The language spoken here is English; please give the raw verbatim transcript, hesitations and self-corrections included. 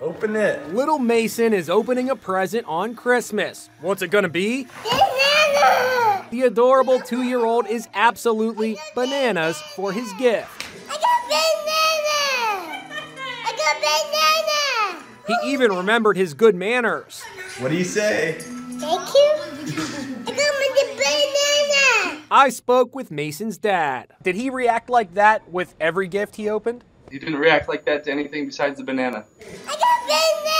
Open it. Little Mason is opening a present on Christmas. What's it gonna be? Banana! The adorable two-year-old is absolutely bananas for his gift. I got banana! I got banana! He even remembered his good manners. What do you say? Thank you. I got banana! I spoke with Mason's dad. Did he react like that with every gift he opened? He didn't react like that to anything besides the banana. I got banana!